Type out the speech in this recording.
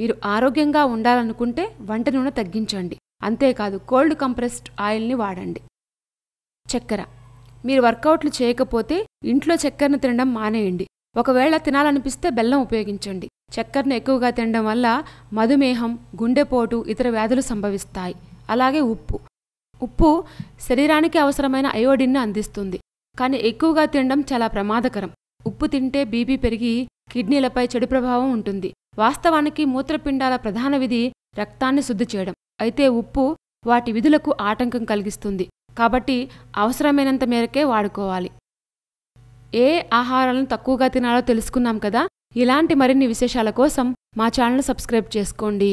మీరు ఆరోగ్యంగా ఉండాలనుకుంటే వంట నూనె తగ్గించండి. అంతేకాదు, కోల్డ్ కంప్రెస్డ్ ఆయిల్ని వాడండి. చక్కెర, మీరు వర్కౌట్లు చేయకపోతే ఇంట్లో చక్కెరను తినడం మానేయండి. ఒకవేళ తినాలనిపిస్తే బెల్లం ఉపయోగించండి. చక్కెరను ఎక్కువగా తినడం వల్ల మధుమేహం, గుండెపోటు, ఇతర వ్యాధులు సంభవిస్తాయి. అలాగే ఉప్పు. ఉప్పు శరీరానికి అవసరమైన అయోడిన్ను అందిస్తుంది, కానీ ఎక్కువగా తినడం చాలా ప్రమాదకరం. ఉప్పు తింటే బీపీ పెరిగి కిడ్నీలపై చెడు ప్రభావం ఉంటుంది. వాస్తవానికి మూత్రపిండాల ప్రధాన విధి రక్తాన్ని శుద్ధి చేయడం. అయితే ఉప్పు వాటి విధులకు ఆటంకం కలిగిస్తుంది, కాబట్టి అవసరమైనంత మేరకే వాడుకోవాలి. ఏ ఆహారాలను తక్కువగా తినాలో తెలుసుకున్నాం కదా. ఇలాంటి మరిన్ని విశేషాల కోసం మా ఛానల్ సబ్స్క్రైబ్ చేసుకోండి.